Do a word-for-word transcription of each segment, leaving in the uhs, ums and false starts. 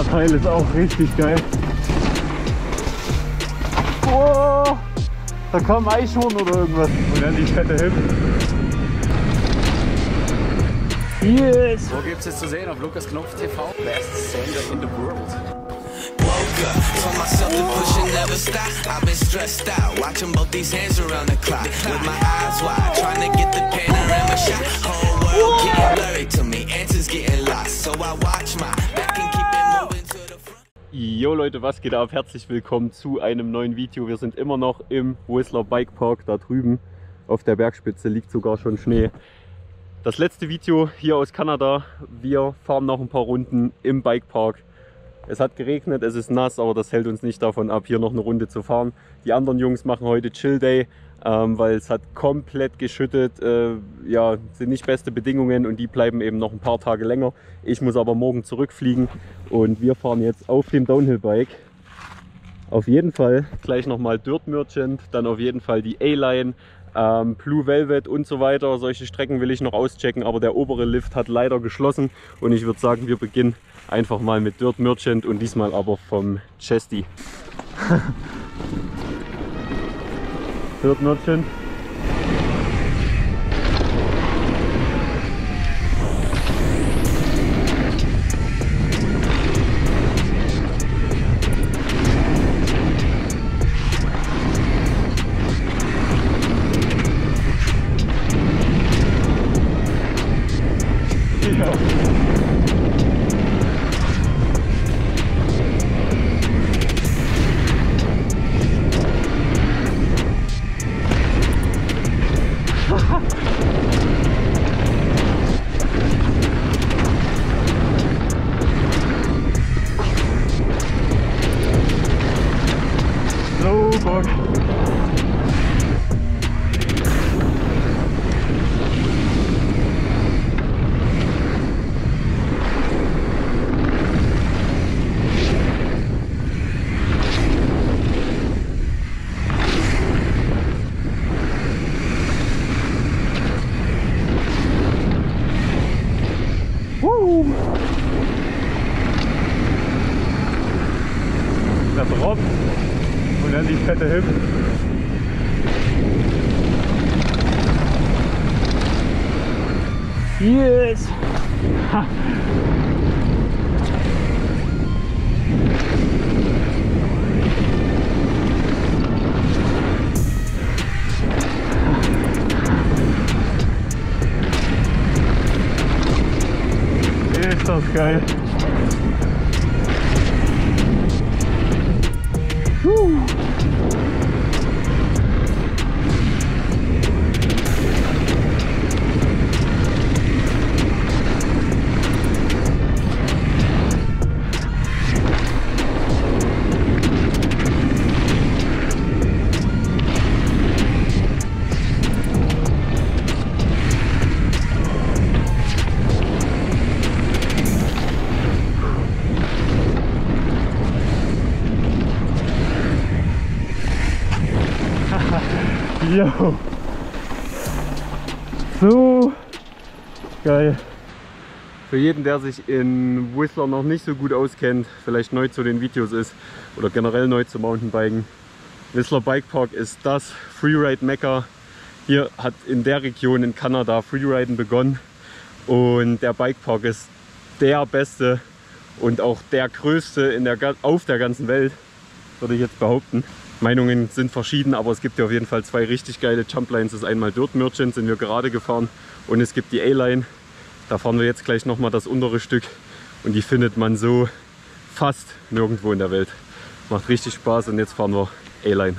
Dreierteil ist auch richtig geil. Oh, da kam Eichhorn oder irgendwas. Und dann die fette Hip. Yes! Wo gibt's jetzt zu sehen? Auf Lukas Knopf T V. Best Sender in the world. Told myself to push and never stop. I've been stressed out, watching both these hands around the clock. With my eyes wide, trying to get the panorama shot. Whole world getting blurry to me, answers getting lost. So I watch my back and keep it moving to the front. Yo Leute, was geht ab? Herzlich willkommen zu einem neuen Video. Wir sind immer noch im Whistler Bike Park. Da drüben auf der Bergspitze liegt sogar schon Schnee. Das letzte Video hier aus Kanada. Wir fahren noch ein paar Runden im Bikepark. Es hat geregnet, es ist nass, aber das hält uns nicht davon ab, hier noch eine Runde zu fahren. Die anderen Jungs machen heute Chill Day, ähm, weil es hat komplett geschüttet. Äh, ja, sind nicht beste Bedingungen und die bleiben eben noch ein paar Tage länger. Ich muss aber morgen zurückfliegen und wir fahren jetzt auf dem Downhill-Bike. Auf jeden Fall gleich nochmal Dirt Merchant, dann auf jeden Fall die A-Line, ähm, Blue Velvet und so weiter. Solche Strecken will ich noch auschecken, aber der obere Lift hat leider geschlossen und ich würde sagen, wir beginnen einfach mal mit Dirt Merchant und diesmal aber vom Chesty. Dirt Merchant. Und dann die fette Hip. Yes! Ha. Ist das geil! Yo. So geil. Für jeden, der sich in Whistler noch nicht so gut auskennt, vielleicht neu zu den Videos ist oder generell neu zu Mountainbiken, Whistler Bike Park ist das Freeride-Mekka. Hier hat in der Region in Kanada Freeriden begonnen und der Bike Park ist der beste und auch der größte in der, auf der ganzen Welt, würde ich jetzt behaupten. Meinungen sind verschieden, aber es gibt ja auf jeden Fall zwei richtig geile Jumplines. Das ist einmal Dirt Merchant, sind wir gerade gefahren, und es gibt die A-Line. Da fahren wir jetzt gleich nochmal das untere Stück und die findet man so fast nirgendwo in der Welt. Macht richtig Spaß und jetzt fahren wir A-Line.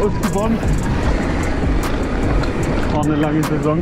Ausgebombt. War eine lange Saison.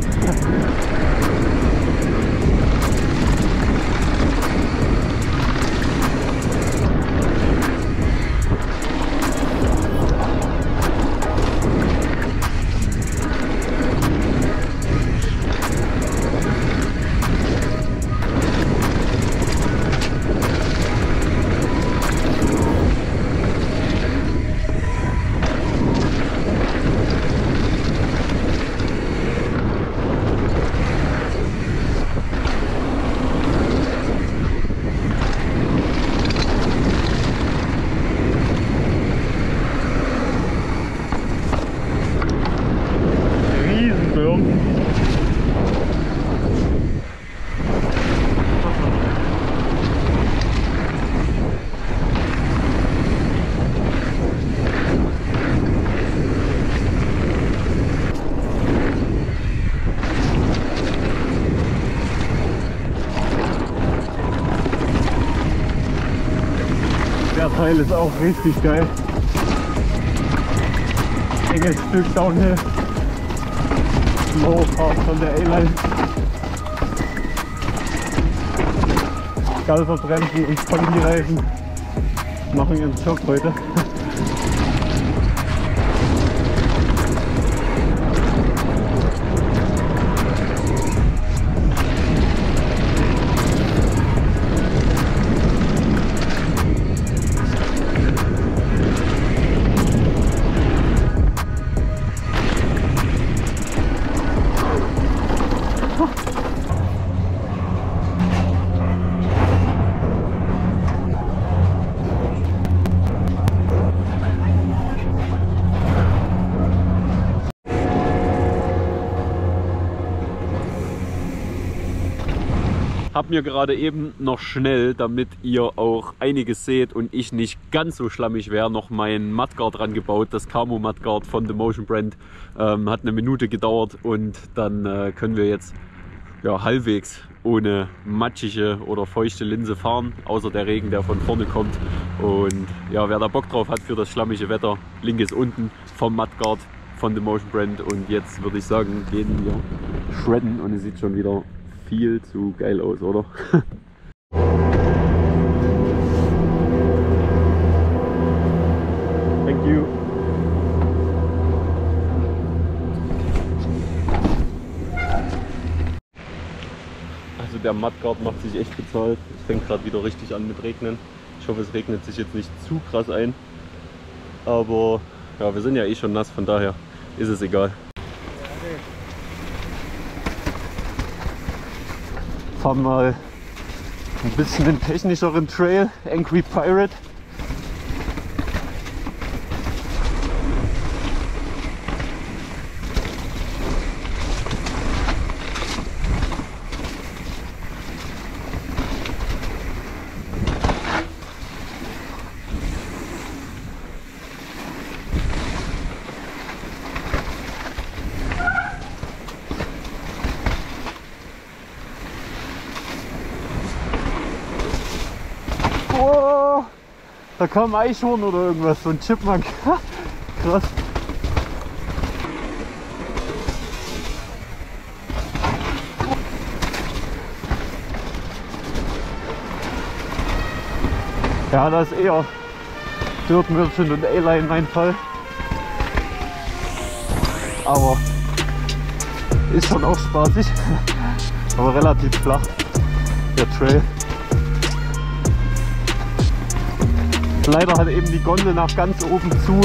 Das Teil ist auch richtig geil. Enges Stück Downhill. Snowfall von der A-Line. Galverbremsen und Kombi-Reifen machen ihren Job heute. Hab mir gerade eben noch schnell, damit ihr auch einiges seht und ich nicht ganz so schlammig wäre, noch mein Mudguard rangebaut. Das Camo Mudguard von The Motion Brand ähm, hat eine Minute gedauert und dann äh, können wir jetzt ja, halbwegs ohne matschige oder feuchte Linse fahren, außer der Regen, der von vorne kommt. Und ja, wer da Bock drauf hat für das schlammige Wetter, Link ist unten vom Mudguard von The Motion Brand. Und jetzt würde ich sagen, gehen wir shredden und es sieht schon wieder viel zu geil aus, oder? Thank you. Also der Mudguard macht sich echt bezahlt. Es fängt gerade wieder richtig an mit Regnen. Ich hoffe, es regnet sich jetzt nicht zu krass ein. Aber ja, wir sind ja eh schon nass, von daher ist es egal. Fahren mal ein bisschen den technischeren Trail, Angry Pirate. Da kam ein Eichhorn oder irgendwas, so ein Chipmunk. Krass. Ja, das ist eher Dirt Merchant und A-Line mein Fall. Aber ist schon auch spaßig, aber relativ flach, der Trail. Leider hat eben die Gondel nach ganz oben zu.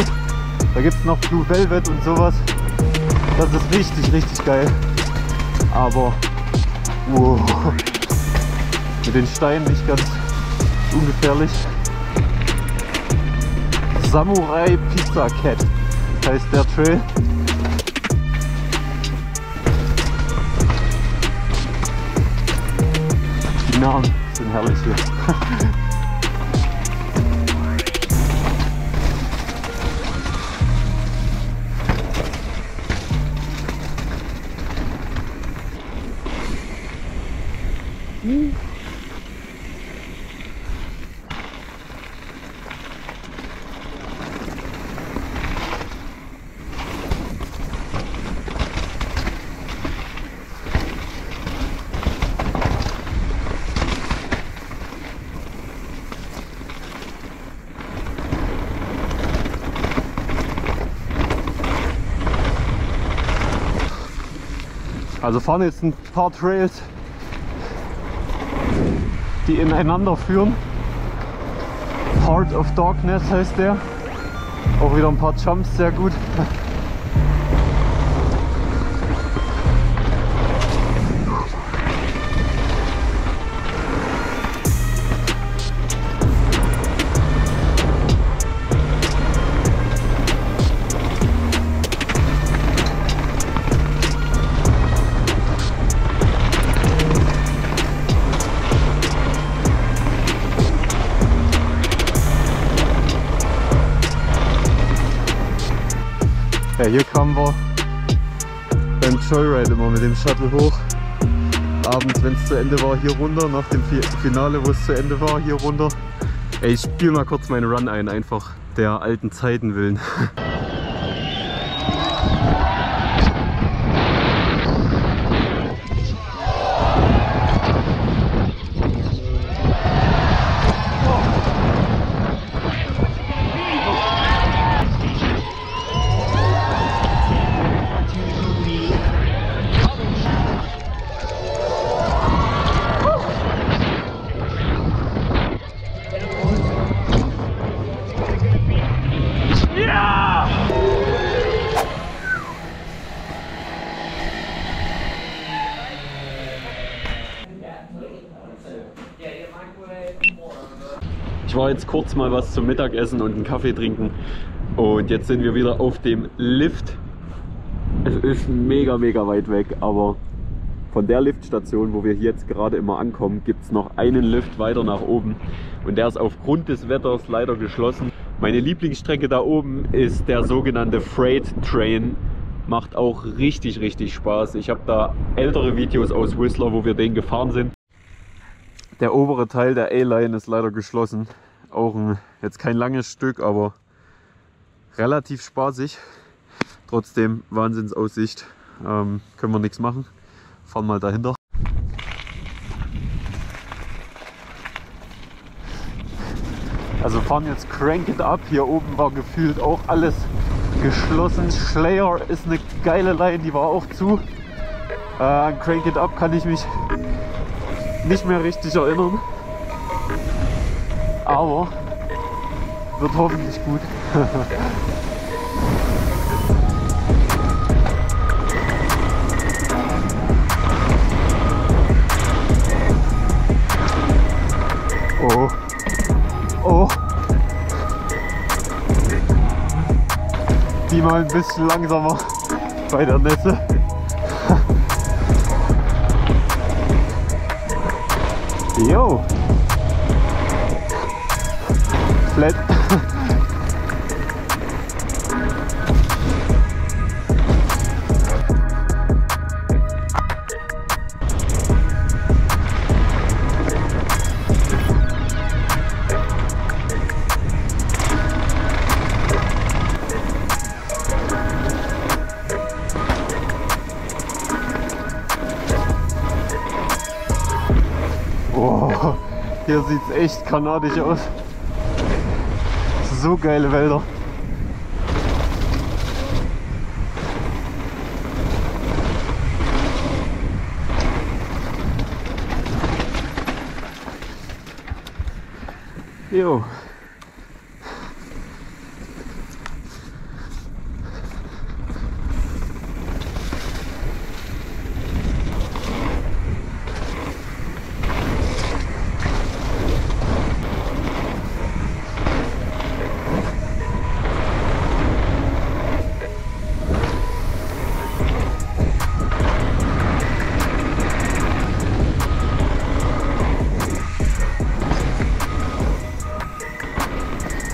Da gibt es noch Blue Velvet und sowas. Das ist richtig, richtig geil. Aber wow, mit den Steinen nicht ganz ungefährlich. Samurai Pizza Cat heißt der Trail. Die Namen sind herrlich hier. Also vorne jetzt ein paar Trails, die ineinander führen. Heart of Darkness heißt der. Auch wieder ein paar Jumps, sehr gut. Ja, hier kamen wir beim Joyride immer mit dem Shuttle hoch. Abends, wenn es zu Ende war, hier runter. Nach dem Finale, wo es zu Ende war, hier runter. Ey, ich spiele mal kurz meinen Run ein, einfach der alten Zeiten willen. Ich war jetzt kurz mal was zum Mittagessen und einen Kaffee trinken und jetzt sind wir wieder auf dem Lift. Es ist mega mega weit weg, aber von der Liftstation, wo wir jetzt gerade immer ankommen, gibt es noch einen Lift weiter nach oben und der ist aufgrund des Wetters leider geschlossen. Meine Lieblingsstrecke da oben ist der sogenannte Freight Train. Macht auch richtig richtig Spaß. Ich habe da ältere Videos aus Whistler, wo wir den gefahren sind. Der obere Teil der A-Line ist leider geschlossen. Auch ein, jetzt kein langes Stück, aber relativ spaßig. Trotzdem Wahnsinnsaussicht. Ähm, können wir nichts machen. Fahren mal dahinter. Also fahren jetzt Crank It Up. Hier oben war gefühlt auch alles geschlossen. Slayer ist eine geile Line, die war auch zu. Äh, an Crank It Up kann ich mich nicht mehr richtig erinnern, aber wird hoffentlich gut. Oh, oh, die mal ein bisschen langsamer bei der Nässe. Yo! Flat! Hier sieht es echt kanadisch aus. So geile Wälder. Jo.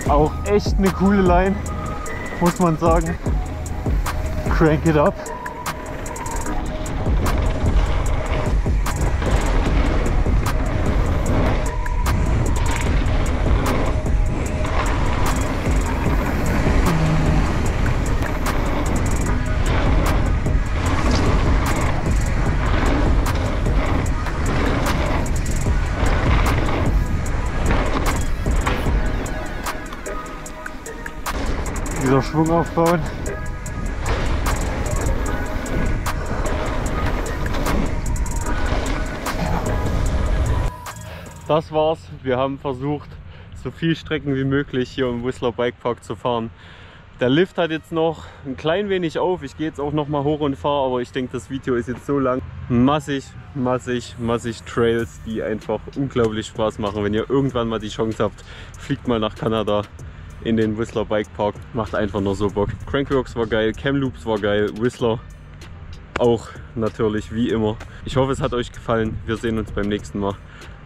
Auch echt eine coole Line, muss man sagen. Crank It Up. Dieser Schwung aufbauen. das war's. Wir haben versucht, so viel Strecken wie möglich hier im Whistler Bike Park zu fahren. Der Lift hat jetzt noch ein klein wenig auf. Ich gehe jetzt auch noch mal hoch und fahre, aber ich denke, das Video ist jetzt so lang. Massig, massig, massig Trails, die einfach unglaublich Spaß machen. Wenn ihr irgendwann mal die Chance habt, fliegt mal nach Kanada in den Whistler Bike Park. Macht einfach nur so Bock. Crankworx war geil, Camloops war geil, Whistler auch natürlich wie immer. Ich hoffe, es hat euch gefallen. Wir sehen uns beim nächsten Mal.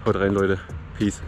Haut rein, Leute. Peace.